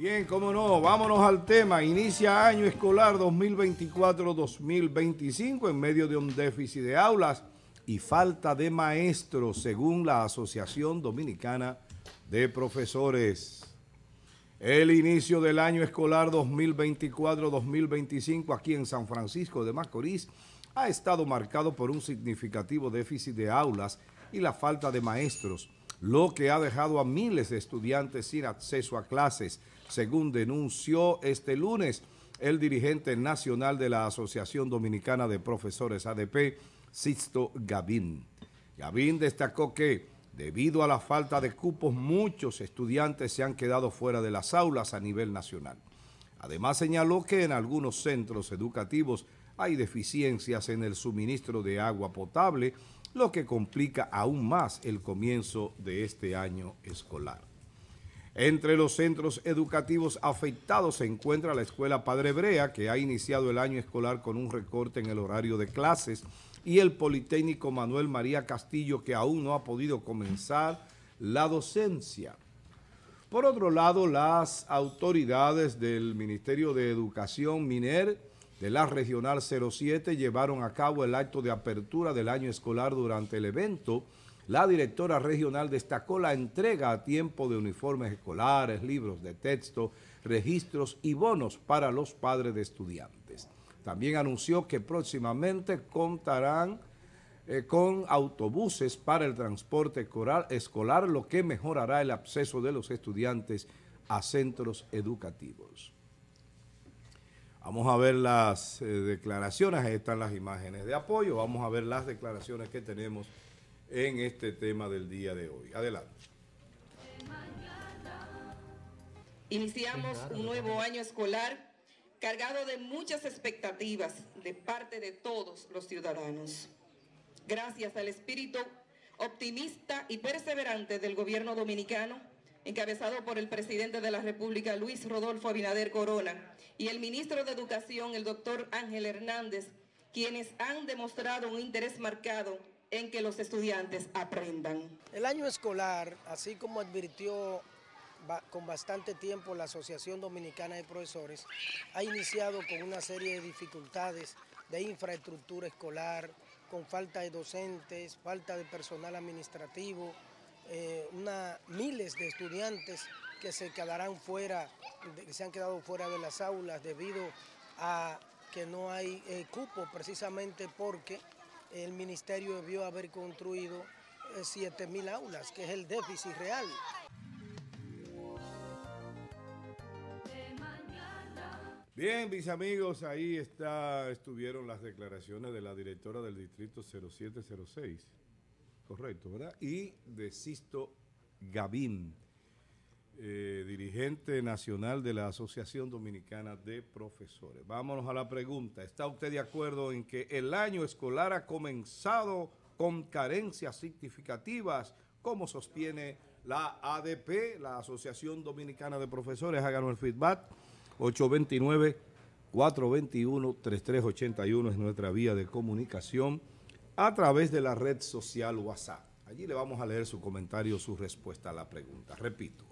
Bien, cómo no, vámonos al tema. Inicia año escolar 2024-2025 en medio de un déficit de aulas y falta de maestros, según la Asociación Dominicana de Profesores. El inicio del año escolar 2024-2025 aquí en San Francisco de Macorís ha estado marcado por un significativo déficit de aulas y la falta de maestros, lo que ha dejado a miles de estudiantes sin acceso a clases, según denunció este lunes el dirigente nacional de la Asociación Dominicana de Profesores ADP, Sixto Gaviño. Gaviño destacó que, debido a la falta de cupos, muchos estudiantes se han quedado fuera de las aulas a nivel nacional. Además, señaló que en algunos centros educativos hay deficiencias en el suministro de agua potable, lo que complica aún más el comienzo de este año escolar. Entre los centros educativos afectados se encuentra la Escuela Padre Brea, que ha iniciado el año escolar con un recorte en el horario de clases, y el Politécnico Manuel María Castillo, que aún no ha podido comenzar la docencia. Por otro lado, las autoridades del Ministerio de Educación, MINER, de la Regional 07, llevaron a cabo el acto de apertura del año escolar. Durante el evento, la directora regional destacó la entrega a tiempo de uniformes escolares, libros de texto, registros y bonos para los padres de estudiantes. También anunció que próximamente contarán con autobuses para el transporte escolar, lo que mejorará el acceso de los estudiantes a centros educativos. Vamos a ver las declaraciones, ahí están las imágenes de apoyo, vamos a ver las declaraciones que tenemos en este tema del día de hoy. Adelante. Iniciamos un nuevo año escolar cargado de muchas expectativas de parte de todos los ciudadanos. Gracias al espíritu optimista y perseverante del gobierno dominicano, encabezado por el presidente de la República, Luis Rodolfo Abinader Corona, y el ministro de Educación, el doctor Ángel Hernández, quienes han demostrado un interés marcado en que los estudiantes aprendan. El año escolar, así como advirtió con bastante tiempo la Asociación Dominicana de Profesores, ha iniciado con una serie de dificultades de infraestructura escolar, con falta de docentes, falta de personal administrativo, miles de estudiantes que se han quedado fuera de las aulas debido a que no hay cupo, precisamente porque el ministerio debió haber construido 7.000 aulas, que es el déficit real. Bien, mis amigos, ahí estuvieron las declaraciones de la directora del distrito 0706, correcto, ¿verdad? Y de Sixto Gaviño, dirigente nacional de la Asociación Dominicana de Profesores. Vámonos a la pregunta. ¿Está usted de acuerdo en que el año escolar ha comenzado con carencias significativas, como sostiene la ADP, la Asociación Dominicana de Profesores? Háganos el feedback. 829-421-3381 es nuestra vía de comunicación a través de la red social WhatsApp. Allí le vamos a leer su comentario, su respuesta a la pregunta. Repito,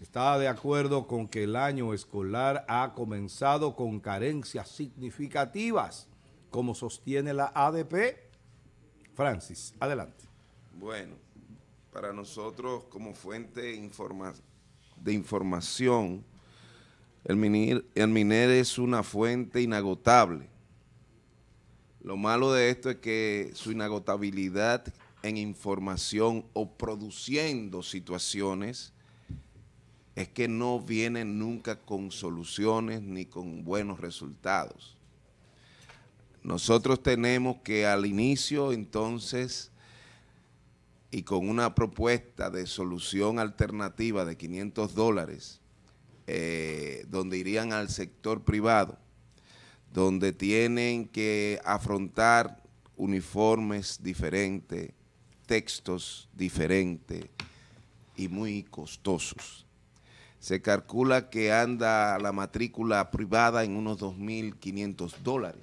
¿está de acuerdo con que el año escolar ha comenzado con carencias significativas, como sostiene la ADP? Francis, adelante. Bueno, para nosotros como fuente de información, el MINER es una fuente inagotable. Lo malo de esto es que su inagotabilidad en información o produciendo situaciones es que no viene nunca con soluciones ni con buenos resultados. Nosotros tenemos que al inicio, entonces, y con una propuesta de solución alternativa de $500, donde irían al sector privado, donde tienen que afrontar uniformes diferentes, textos diferentes y muy costosos. Se calcula que anda la matrícula privada en unos $2.500.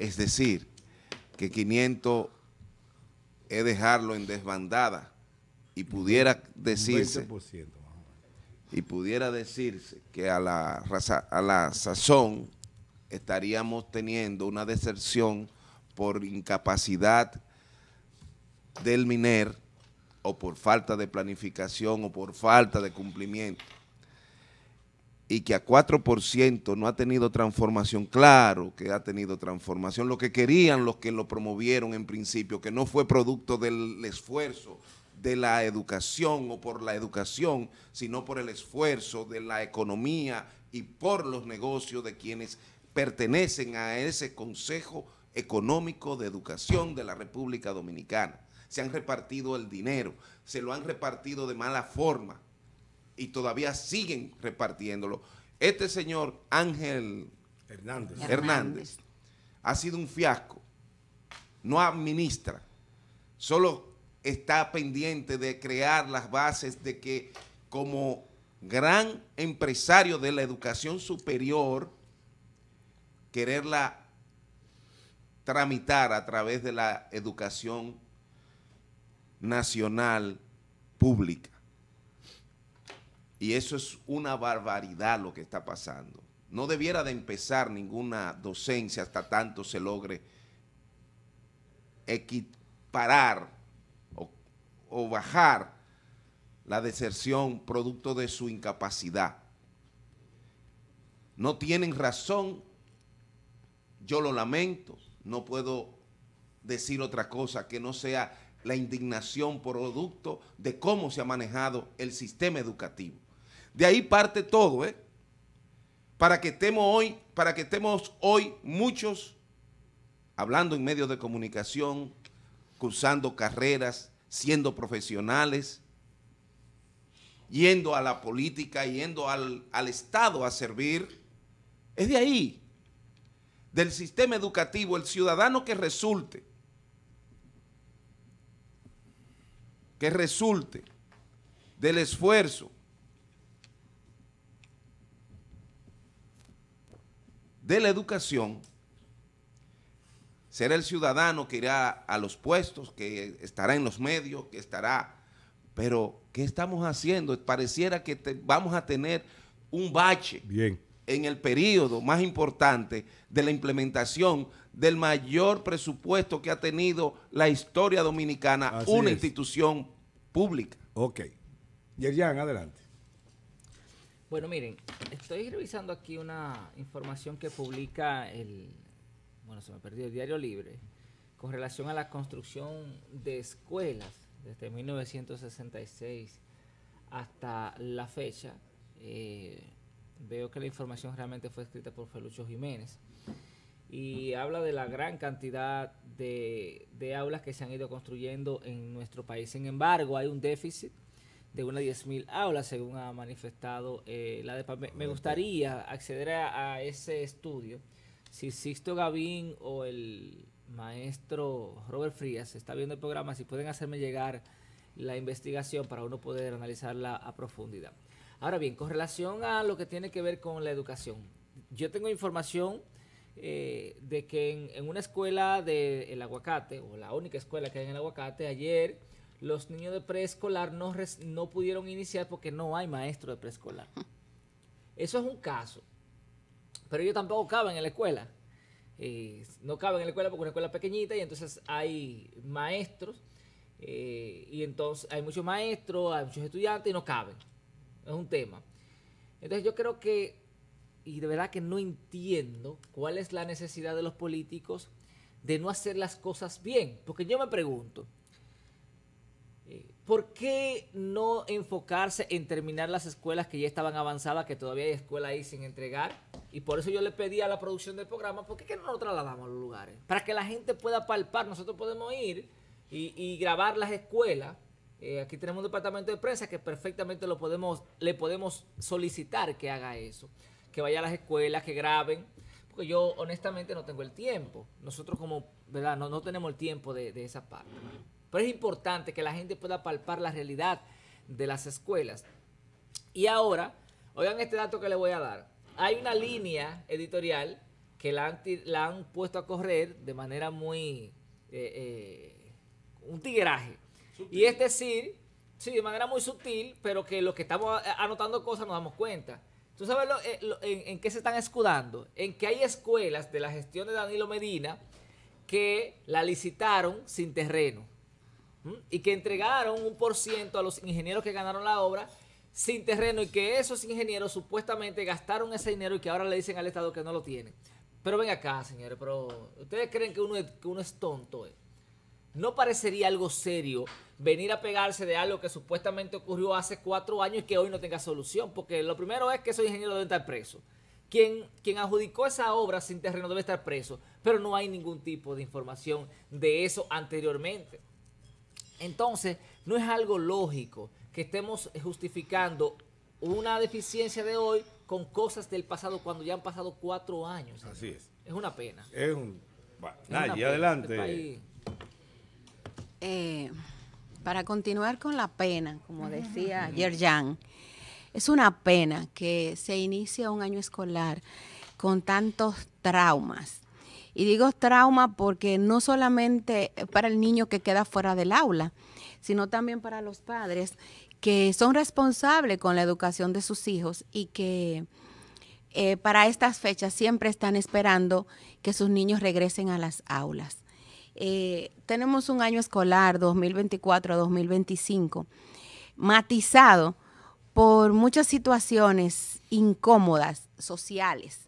Es decir, que 500 es dejarlo en desbandada y pudiera decirse... 20%. y pudiera decirse que a la sazón estaríamos teniendo una deserción por incapacidad del MINER o por falta de planificación o por falta de cumplimiento, y que a 4% no ha tenido transformación. Claro que ha tenido transformación, lo que querían los que lo promovieron en principio, que no fue producto del esfuerzo de la educación o por la educación, sino por el esfuerzo de la economía y por los negocios de quienes pertenecen a ese Consejo Económico de Educación de la República Dominicana. Se han repartido el dinero, se lo han repartido de mala forma y todavía siguen repartiéndolo. Este señor Ángel Hernández ha sido un fiasco, no administra, solo está pendiente de crear las bases de que como gran empresario de la educación superior, quererla tramitar a través de la educación nacional pública. Y eso es una barbaridad lo que está pasando. No debiera de empezar ninguna docencia hasta tanto se logre equiparar o bajar la deserción producto de su incapacidad. No tienen razón, yo lo lamento, no puedo decir otra cosa que no sea la indignación producto de cómo se ha manejado el sistema educativo. De ahí parte todo, ¿eh? Para que estemos hoy muchos hablando en medios de comunicación, cursando carreras, siendo profesionales, yendo a la política, yendo al Estado a servir, es de ahí, del sistema educativo. El ciudadano que resulte del esfuerzo de la educación, será el ciudadano que irá a los puestos, que estará en los medios, que estará... Pero, ¿qué estamos haciendo? Pareciera que vamos a tener un bache en el periodo más importante de la implementación del mayor presupuesto que ha tenido la historia dominicana, una institución pública. Ok. Yerian, adelante. Bueno, miren, estoy revisando aquí una información que publica el... Bueno, se me perdió el Diario Libre, con relación a la construcción de escuelas desde 1966 hasta la fecha. Veo que la información realmente fue escrita por Felucho Jiménez y habla de la gran cantidad de aulas que se han ido construyendo en nuestro país. Sin embargo, hay un déficit de unas 10.000 aulas, según ha manifestado la DEPA. Me gustaría acceder a ese estudio. Si Sixto Gaviño o el maestro Robert Frías está viendo el programa, si pueden hacerme llegar la investigación para uno poder analizarla a profundidad. Ahora bien, con relación a lo que tiene que ver con la educación, yo tengo información de que en una escuela del Aguacate, o la única escuela que hay en el Aguacate, ayer los niños de preescolar no pudieron iniciar porque no hay maestro de preescolar. Eso es un caso. Pero ellos tampoco caben en la escuela. No caben en la escuela porque es una escuela pequeñita y entonces hay maestros, y entonces hay muchos maestros, hay muchos estudiantes y no caben. Es un tema. Entonces yo creo que, y de verdad que no entiendo cuál es la necesidad de los políticos de no hacer las cosas bien. Porque yo me pregunto, ¿por qué no enfocarse en terminar las escuelas que ya estaban avanzadas, que todavía hay escuelas ahí sin entregar? Y por eso yo le pedí a la producción del programa, ¿por qué que no nos trasladamos a los lugares? Para que la gente pueda palpar. Nosotros podemos ir y grabar las escuelas. Aquí tenemos un departamento de prensa que perfectamente le podemos solicitar que haga eso, que vaya a las escuelas, que graben. Porque yo honestamente no tengo el tiempo. Nosotros como, ¿verdad? No tenemos el tiempo de esa parte. Pero es importante que la gente pueda palpar la realidad de las escuelas. Y ahora, oigan este dato que les voy a dar. Hay una línea editorial que la han puesto a correr de manera muy... un tigueraje. Y es decir, Sí, de manera muy sutil, pero que los que estamos anotando cosas nos damos cuenta. ¿Tú sabes en qué se están escudando? En que hay escuelas de la gestión de Danilo Medina que la licitaron sin terreno, ¿m? Y que entregaron 1% a los ingenieros que ganaron la obra sin terreno, y que esos ingenieros supuestamente gastaron ese dinero y que ahora le dicen al Estado que no lo tienen. Pero ven acá, señores, pero ¿ustedes creen que uno es tonto? ¿No parecería algo serio venir a pegarse de algo que supuestamente ocurrió hace 4 años y que hoy no tenga solución? Porque lo primero es que esos ingenieros deben estar presos. Quien adjudicó esa obra sin terreno debe estar preso, pero no hay ningún tipo de información de eso anteriormente. Entonces, no es algo lógico que estemos justificando una deficiencia de hoy con cosas del pasado cuando ya han pasado 4 años. Señor. Así es. Es una pena. Bueno, y adelante. Para continuar con la pena, como decía Yerjan, es una pena que se inicie un año escolar con tantos traumas. Y digo trauma porque no solamente para el niño que queda fuera del aula, sino también para los padres que son responsables con la educación de sus hijos y que para estas fechas siempre están esperando que sus niños regresen a las aulas. Tenemos un año escolar 2024-2025 matizado por muchas situaciones incómodas, sociales.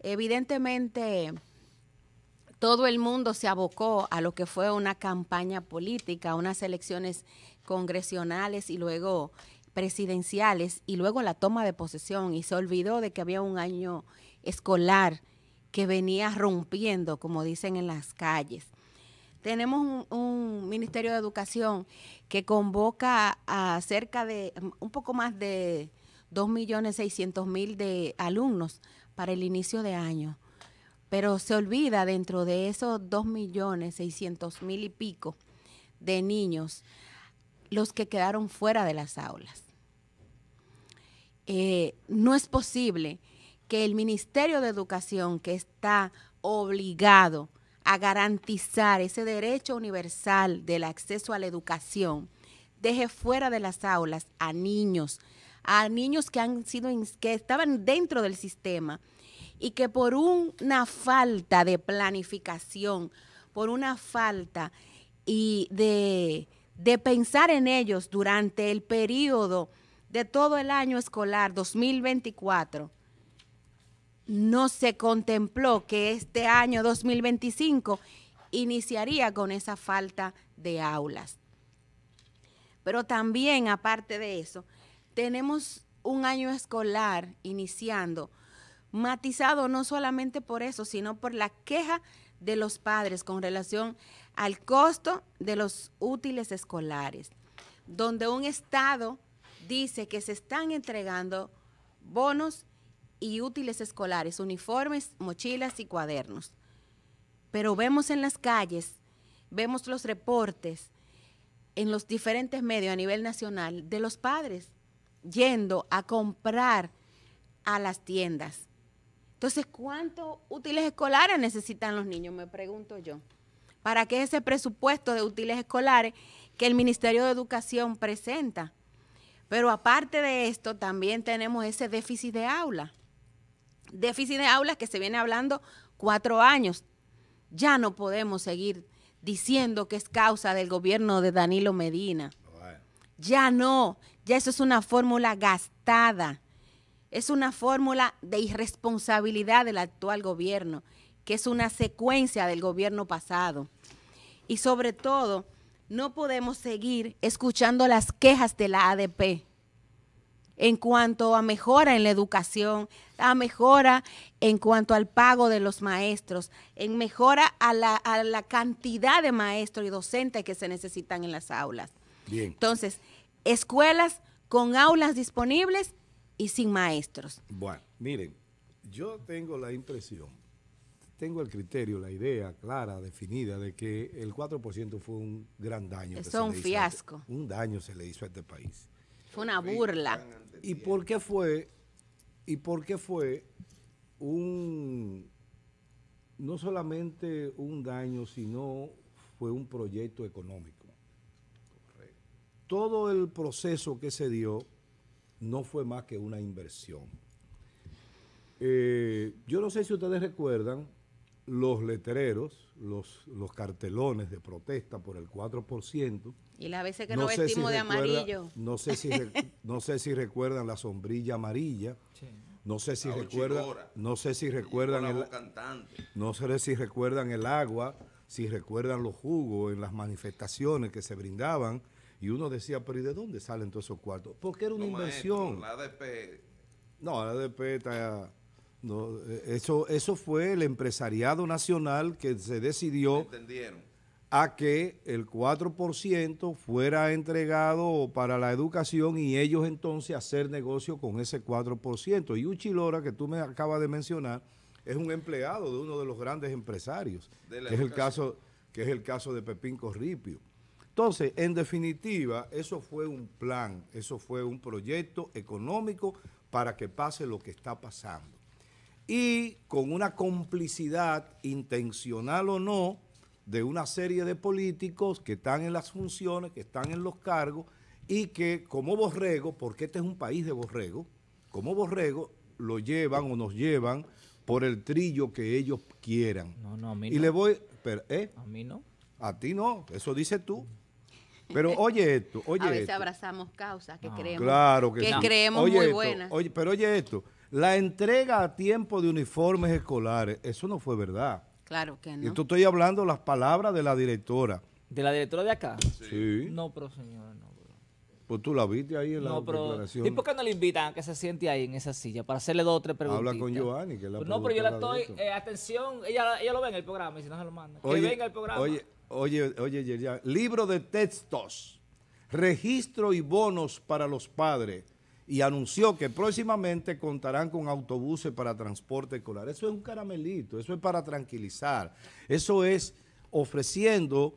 Evidentemente, todo el mundo se abocó a lo que fue una campaña política, unas elecciones congresionales y luego presidenciales y luego la toma de posesión, y se olvidó de que había un año escolar que venía rompiendo, como dicen en las calles. Tenemos un Ministerio de Educación que convoca a cerca de, un poco más de 2.600.000 de alumnos para el inicio de año, pero se olvida dentro de esos 2.600.000 y pico de niños los que quedaron fuera de las aulas. No es posible que el Ministerio de Educación, que está obligado a garantizar ese derecho universal del acceso a la educación, deje fuera de las aulas a niños que han sido, que estaban dentro del sistema y que por una falta de planificación, por una falta y de pensar en ellos durante el periodo de todo el año escolar 2024, no se contempló que este año 2025 iniciaría con esa falta de aulas. Pero también, aparte de eso, tenemos un año escolar iniciando, matizado no solamente por eso, sino por la queja de los padres con relación al costo de los útiles escolares, donde un Estado dice que se están entregando bonos y útiles escolares, uniformes, mochilas y cuadernos. Pero vemos en las calles, vemos los reportes en los diferentes medios a nivel nacional de los padres yendo a comprar a las tiendas. Entonces, ¿cuántos útiles escolares necesitan los niños? Me pregunto yo. ¿Para qué ese presupuesto de útiles escolares que el Ministerio de Educación presenta? Pero aparte de esto, también tenemos ese déficit de aula. Déficit de aulas que se viene hablando 4 años. Ya no podemos seguir diciendo que es causa del gobierno de Danilo Medina. Ya no, ya eso es una fórmula gastada. Es una fórmula de irresponsabilidad del actual gobierno, que es una secuencia del gobierno pasado. Y sobre todo, no podemos seguir escuchando las quejas de la ADP en cuanto a mejora en la educación, a mejora en cuanto al pago de los maestros, en mejora a la cantidad de maestros y docentes que se necesitan en las aulas. Bien. Entonces, escuelas con aulas disponibles y sin maestros. Bueno, miren, yo tengo la impresión, tengo el criterio, la idea clara, definida, de que el 4% fue un gran daño. Eso es un fiasco. Un daño se le hizo a este país. Fue una burla. ¿Y por qué fue un, no solamente un daño, sino fue un proyecto económico? Correcto. todo el proceso que se dio no fue más que una inversión. Yo no sé si ustedes recuerdan los letreros, los cartelones de protesta por el 4%. Y las veces que no nos vestimos de amarillo. No sé si, no sé si recuerdan la sombrilla amarilla. Sí. No sé si recuerdan, no sé si recuerdan el agua, si recuerdan los jugos en las manifestaciones que se brindaban, y uno decía, pero ¿y de dónde salen todos esos cuartos? Porque era una inversión. Maestro, la ADP está, no, eso fue el empresariado nacional que se decidió a que el 4% fuera entregado para la educación y ellos entonces hacer negocio con ese 4%. Y Uchilora, que tú me acabas de mencionar, es un empleado de uno de los grandes empresarios, que es el caso de Pepín Corripio. Entonces, en definitiva, eso fue un plan, eso fue un proyecto económico para que pase lo que está pasando. Y con una complicidad, intencional o no, de una serie de políticos que están en las funciones, que están en los cargos y que como borrego, porque este es un país de borrego, como borrego lo llevan o nos llevan por el trillo que ellos quieran. No, no, a mí no. Y le voy... Pero, a mí no. A ti no, eso dices tú. Pero oye esto, oye esto. A veces abrazamos causas que creemos, claro que sí, creemos muy buenas. Oye, pero oye esto, la entrega a tiempo de uniformes escolares, eso no fue verdad. Claro que no. Esto estoy hablando las palabras de la directora. ¿De la directora de acá? Sí. No, pero señora, no. Bro. Pues tú la viste ahí en la declaración. ¿Y por qué no le invitan a que se siente ahí en esa silla para hacerle dos o tres preguntas? Habla con Giovanni, que la pues no, pero yo la estoy... atención, ella lo ve en el programa y si no se lo manda. Oye, que venga el programa. Oye, Yerian. Libro de textos, registro y bonos para los padres. Y anunció que próximamente contarán con autobuses para transporte escolar. Eso es un caramelito, eso es para tranquilizar. Eso es ofreciendo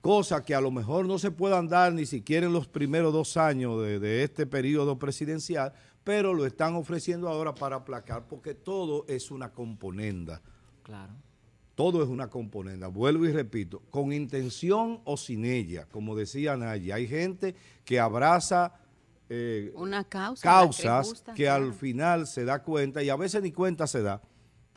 cosas que a lo mejor no se puedan dar ni siquiera en los primeros 2 años de este periodo presidencial, pero lo están ofreciendo ahora para aplacar, porque todo es una componenda. Claro. Todo es una componenda, vuelvo y repito, con intención o sin ella, como decía Naya, hay gente que abraza... una causa, causas que claro. Al final se da cuenta y a veces ni cuenta se da,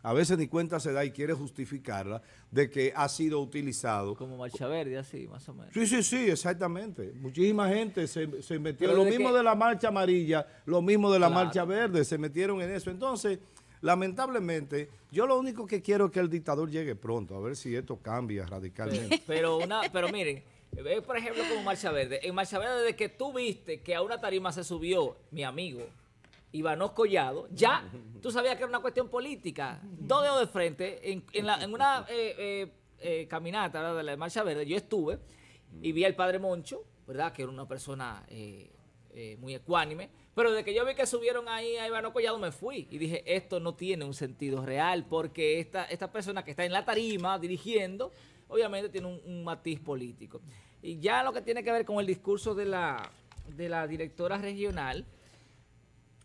a veces ni cuenta se da y quiere justificarla de que ha sido utilizado. Como Marchaverde, así más o menos. Sí, sí, sí, exactamente. Muchísima gente se metió. Lo mismo de la marcha amarilla, lo mismo de la marcha verde, se metieron en eso. Entonces, lamentablemente, yo lo único que quiero es que el dictador llegue pronto, a ver si esto cambia radicalmente. Pero miren, por ejemplo, como Marcha Verde. En Marcha Verde, desde que tú viste que a una tarima se subió mi amigo Iván Oscollado, ya tú sabías que era una cuestión política. 2 dedos de frente, en una caminata, ¿verdad?, de la Marcha Verde, yo estuve y vi al padre Moncho, ¿verdad?, que era una persona muy ecuánime, pero desde que yo vi que subieron ahí a Iván Oscollado me fui y dije, esto no tiene un sentido real porque esta persona que está en la tarima dirigiendo, obviamente tiene un matiz político. Y ya lo que tiene que ver con el discurso de la directora regional,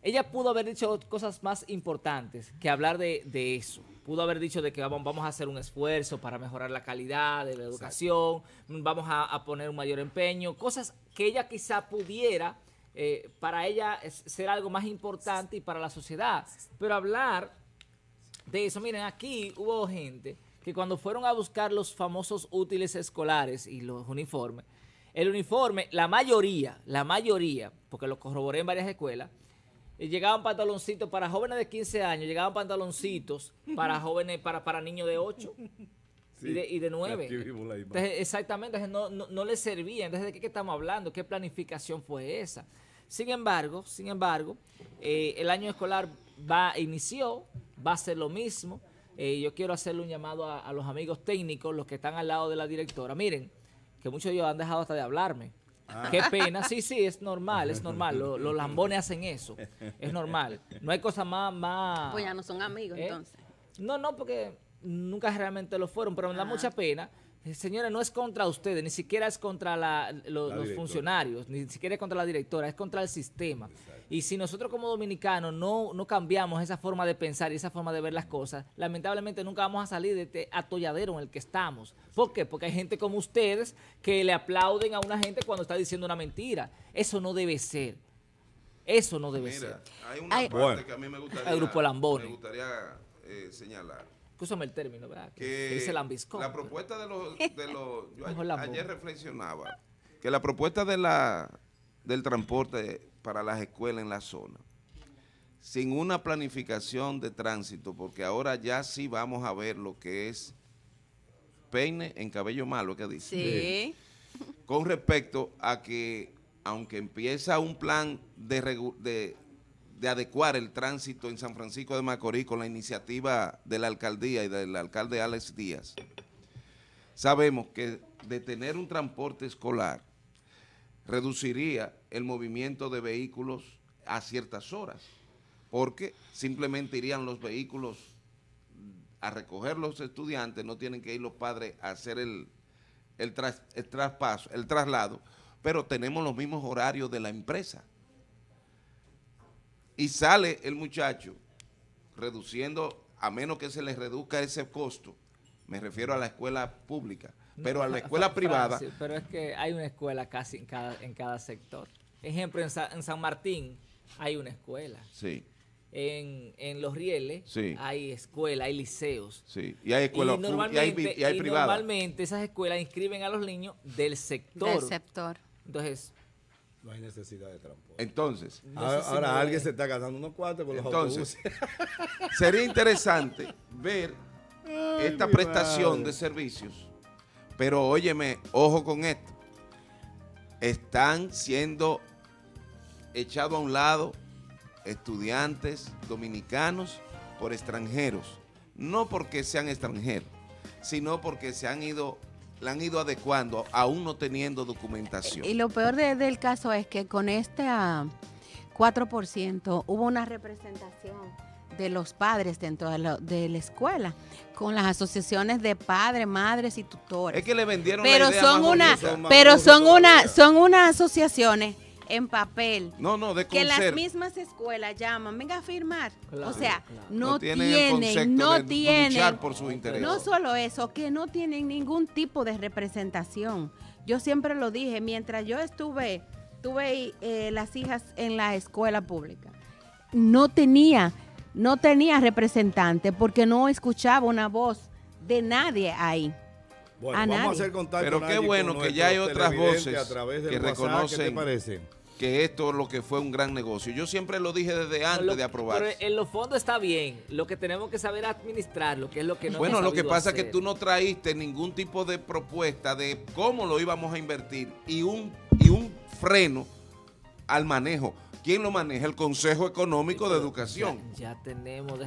ella pudo haber dicho cosas más importantes que hablar de eso. Pudo haber dicho de que vamos a hacer un esfuerzo para mejorar la calidad de la educación, vamos a poner un mayor empeño, cosas que ella quizá pudiera, para ella ser algo más importante y para la sociedad. Pero hablar de eso, miren, aquí hubo gente que cuando fueron a buscar los famosos útiles escolares y los uniformes, el uniforme, la mayoría, porque lo corroboré en varias escuelas, llegaban pantaloncitos para jóvenes de 15 años, llegaban pantaloncitos para jóvenes, para niños de 8 sí, y de 9. Entonces, exactamente, no les servía. Entonces, ¿de qué estamos hablando? ¿Qué planificación fue esa? Sin embargo, el año escolar va a ser lo mismo. Yo quiero hacerle un llamado a los amigos técnicos, los que están al lado de la directora. Miren, que muchos de ellos han dejado hasta de hablarme. Ah. Qué pena. Sí, es normal. Los lambones hacen eso. Es normal. No hay cosa más... Pues ya no son amigos, entonces. No, porque nunca realmente lo fueron, pero me da mucha pena. Señores, no es contra ustedes, ni siquiera es contra los funcionarios, ni siquiera es contra la directora, es contra el sistema. Exacto. Y si nosotros como dominicanos no cambiamos esa forma de pensar y esa forma de ver las cosas, lamentablemente nunca vamos a salir de este atolladero en el que estamos. ¿Por qué? Porque hay gente como ustedes que le aplauden a una gente cuando está diciendo una mentira. Eso no debe ser. Eso no debe ser. Hay una parte que a mí me gustaría, el grupo Lambone, me gustaría señalar. Escúchame el término, ¿verdad? Que es el ambiscón. La propuesta de los yo ayer reflexionaba que la propuesta del transporte para las escuelas en la zona, sin una planificación de tránsito, porque ahora ya sí vamos a ver lo que es peine en cabello malo, que dice. Sí. Con respecto a que, aunque empieza un plan de adecuar el tránsito en San Francisco de Macorís con la iniciativa de la alcaldía y del alcalde Alex Díaz, sabemos que detener un transporte escolar reduciría el movimiento de vehículos a ciertas horas, porque simplemente irían los vehículos a recoger los estudiantes, no tienen que ir los padres a hacer el traslado, pero tenemos los mismos horarios de la empresa. Y sale el muchacho reduciendo, a menos que se les reduzca ese costo, me refiero a la escuela pública, pero a la escuela privada. Sí, pero es que hay una escuela casi en cada sector. Ejemplo, en San Martín hay una escuela. Sí. En Los Rieles sí. Hay escuela, hay liceos. Sí. Y hay escuelas y hay privadas. Normalmente esas escuelas inscriben a los niños del sector. Del sector. Entonces... no hay necesidad de transporte. Entonces, ahora alguien se está gastando unos cuartos por los autobuses. Entonces, sería interesante ver esta prestación de servicios. Pero óyeme, ojo con esto. Están siendo echados a un lado estudiantes dominicanos por extranjeros. No porque sean extranjeros, sino porque se han ido... la han ido adecuando, aún no teniendo documentación. Y lo peor del caso es que con este 4% hubo una representación de los padres dentro de la escuela, con las asociaciones de padres, madres y tutores. Es que le vendieron pero la idea son más una, pero son unas asociaciones en papel, de que las mismas escuelas llaman, venga a firmar, claro, o sea, claro. no tienen por su interés. No solo eso, que no tienen ningún tipo de representación. Yo siempre lo dije, mientras yo tuve las hijas en la escuela pública, no tenía representante porque no escuchaba una voz de nadie ahí. Bueno, vamos a hacer contacto. Pero qué bueno que ya hay otras voces que reconocen que esto es lo que fue un gran negocio. Yo siempre lo dije desde antes de aprobar. Pero en los fondos está bien, lo que tenemos que saber administrar, lo que es lo que no. Bueno, lo que pasa es que tú no traíste ningún tipo de propuesta de cómo lo íbamos a invertir y un freno al manejo. ¿Quién lo maneja? El Consejo Económico de Educación. Ya tenemos.